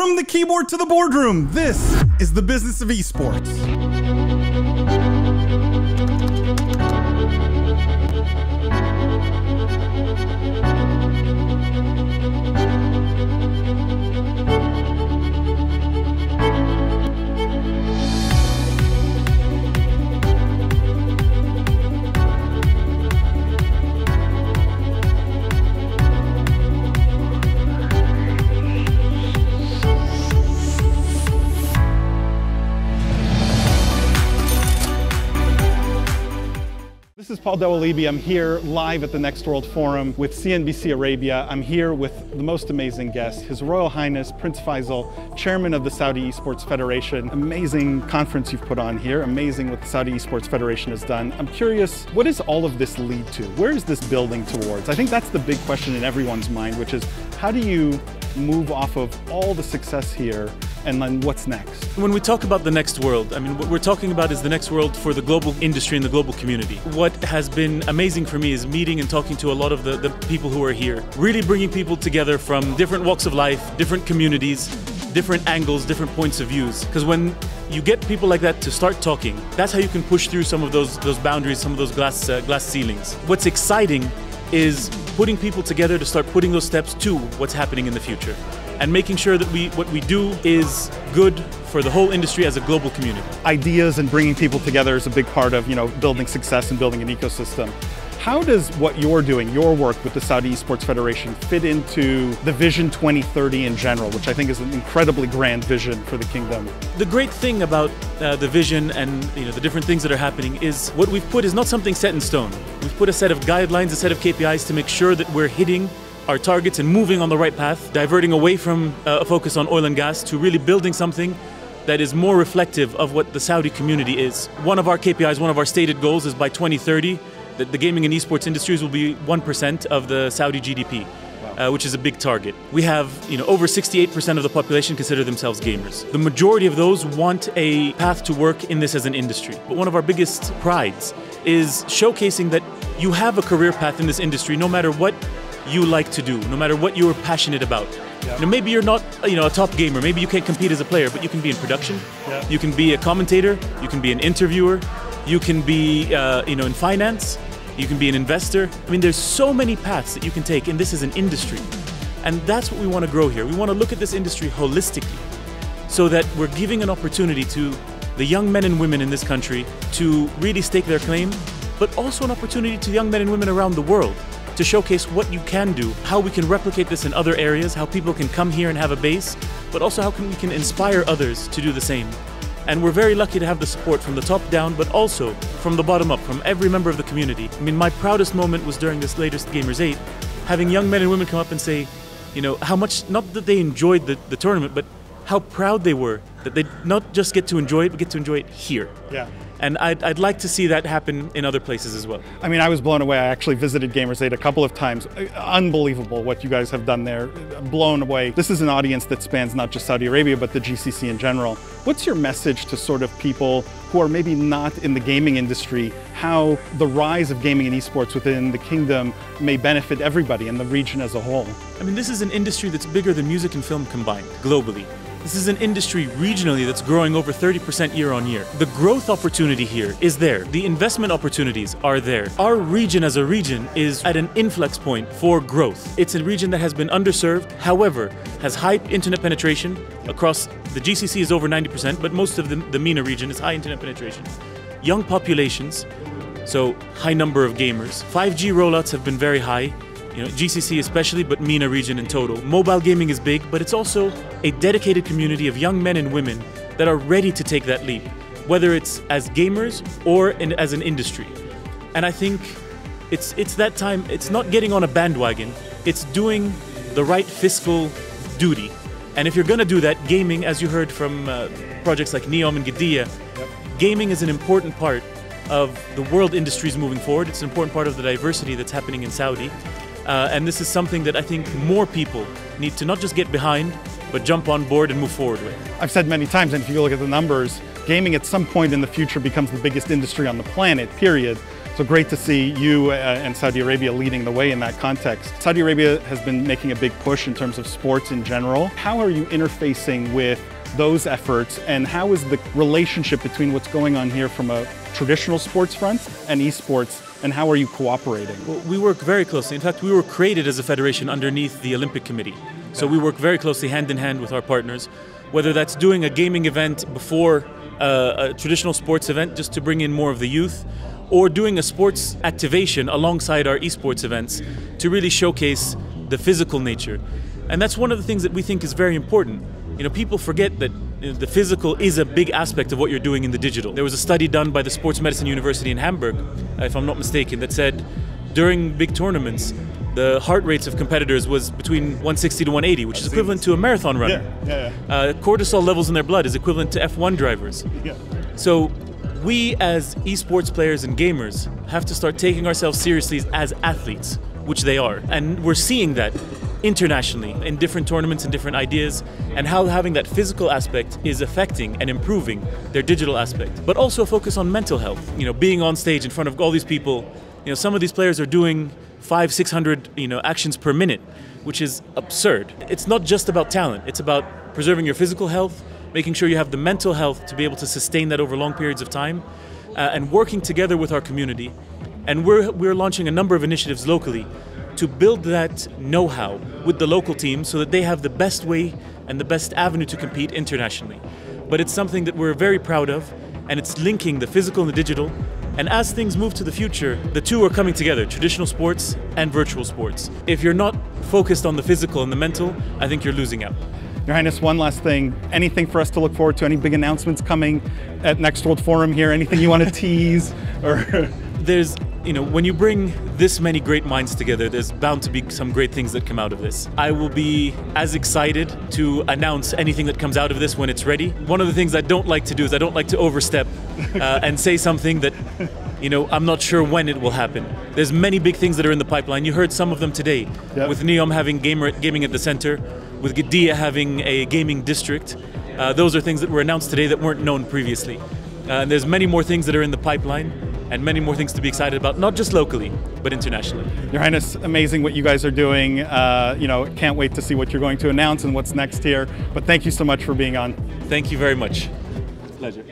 From the keyboard to the boardroom, this is the Business of Esports. This is Paul Dawalibi. I'm here live at the Next World Forum with CNBC Arabia. I'm here with the most amazing guest, His Royal Highness Prince Faisal, Chairman of the Saudi Esports Federation. Amazing conference you've put on here, amazing what the Saudi Esports Federation has done. I'm curious, what does all of this lead to? Where is this building towards? I think that's the big question in everyone's mind, which is how do you move off of all the success here and then what's next? When we talk about the next world, I mean, what we're talking about is the next world for the global industry and the global community. What has been amazing for me is meeting and talking to a lot of the people who are here, really bringing people together from different walks of life, different communities, different angles, different points of views. Because when you get people like that to start talking, that's how you can push through some of those boundaries, some of those glass ceilings. What's exciting is putting people together to start putting those steps to what's happening in the future and making sure that what we do is good for the whole industry as a global community. Ideas and bringing people together is a big part of, you know, building success and building an ecosystem. How does what you're doing, your work with the Saudi Esports Federation, fit into the Vision 2030 in general, which I think is an incredibly grand vision for the kingdom? The great thing about the vision and, you know, the different things that are happening is what we've put is not something set in stone. We've put a set of guidelines, a set of KPIs to make sure that we're hitting our targets and moving on the right path, diverting away from a focus on oil and gas to really building something that is more reflective of what the Saudi community is. One of our KPIs, one of our stated goals is by 2030, that the gaming and esports industries will be 1% of the Saudi GDP, wow, which is a big target. We have, you know, over 68% of the population consider themselves gamers. The majority of those want a path to work in this as an industry. But one of our biggest prides is showcasing that you have a career path in this industry no matter what you like to do, no matter what you are passionate about. Yep. Now, maybe you're not, you know, a top gamer, maybe you can't compete as a player, but you can be in production, yep, you can be a commentator, you can be an interviewer, you can be, you know, in finance, you can be an investor. I mean, there's so many paths that you can take, and this is an industry. And that's what we want to grow here. We want to look at this industry holistically so that we're giving an opportunity to the young men and women in this country to really stake their claim, but also an opportunity to young men and women around the world to showcase what you can do, how we can replicate this in other areas, how people can come here and have a base, but also how we can inspire others to do the same. And we're very lucky to have the support from the top down, but also from the bottom up, from every member of the community. I mean, my proudest moment was during this latest Gamers8, having young men and women come up and say, you know, how much, not that they enjoyed the tournament, but how proud they were that they not just get to enjoy it, but get to enjoy it here. Yeah. And I'd like to see that happen in other places as well. I mean, I was blown away. I actually visited Gamers8 a couple of times. Unbelievable what you guys have done there. Blown away. This is an audience that spans not just Saudi Arabia, but the GCC in general. What's your message to sort of people who are maybe not in the gaming industry, how the rise of gaming and esports within the kingdom may benefit everybody and the region as a whole? I mean, this is an industry that's bigger than music and film combined, globally. This is an industry regionally that's growing over 30% year on year. The growth opportunity here is there. The investment opportunities are there. Our region as a region is at an influx point for growth. It's a region that has been underserved, however, has high internet penetration across the GCC is over 90%, but most of the MENA region is high internet penetration. Young populations, so high number of gamers. 5G rollouts have been very high. You know, GCC especially, but MENA region in total. Mobile gaming is big, but it's also a dedicated community of young men and women that are ready to take that leap, whether it's as gamers or as an industry. And I think it's that time, it's not getting on a bandwagon, it's doing the right fiscal duty. And if you're going to do that, gaming, as you heard from projects like Neom and Qiddiya, gaming is an important part of the world industries moving forward. It's an important part of the diversity that's happening in Saudi. And this is something that I think more people need to not just get behind, but jump on board and move forward with. I've said many times, and if you look at the numbers, gaming at some point in the future becomes the biggest industry on the planet, period. So great to see you and Saudi Arabia leading the way in that context. Saudi Arabia has been making a big push in terms of sports in general. How are you interfacing with those efforts, and how is the relationship between what's going on here from a traditional sports front and esports, and how are you cooperating? Well, we work very closely. In fact, we were created as a federation underneath the Olympic Committee. Okay. So we work very closely hand in hand with our partners, whether that's doing a gaming event before a traditional sports event just to bring in more of the youth, or doing a sports activation alongside our esports events to really showcase the physical nature. And that's one of the things that we think is very important. You know, people forget that the physical is a big aspect of what you're doing in the digital. There was a study done by the Sports Medicine University in Hamburg, if I'm not mistaken, that said during big tournaments, the heart rates of competitors was between 160 to 180, which is equivalent to a marathon runner. Yeah. Cortisol levels in their blood is equivalent to F1 drivers. Yeah. So we as esports players and gamers have to start taking ourselves seriously as athletes, which they are. And we're seeing that internationally in different tournaments and different ideas, and how having that physical aspect is affecting and improving their digital aspect. But also focus on mental health. You know, being on stage in front of all these people, you know, some of these players are doing 500-600 actions per minute, which is absurd. It's not just about talent, it's about preserving your physical health, making sure you have the mental health to be able to sustain that over long periods of time, and working together with our community. And we're launching a number of initiatives locally to build that know-how with the local team so that they have the best way and the best avenue to compete internationally. But it's something that we're very proud of, and it's linking the physical and the digital. And as things move to the future, the two are coming together, traditional sports and virtual sports. If you're not focused on the physical and the mental, I think you're losing out. Your Highness, one last thing. Anything for us to look forward to? Any big announcements coming at Next World Forum here? Anything you want to tease? Or there's, you know, when you bring this many great minds together, there's bound to be some great things that come out of this. I will be as excited to announce anything that comes out of this when it's ready. One of the things I don't like to do is I don't like to overstep and say something that, you know, I'm not sure when it will happen. There's many big things that are in the pipeline. You heard some of them today, yep. With Neom having gaming at the center, with Qiddiya having a gaming district. Those are things that were announced today that weren't known previously. And there's many more things that are in the pipeline, and many more things to be excited about, not just locally, but internationally. Your Highness, amazing what you guys are doing. You know, can't wait to see what you're going to announce and what's next here. But thank you so much for being on. Thank you very much. Pleasure.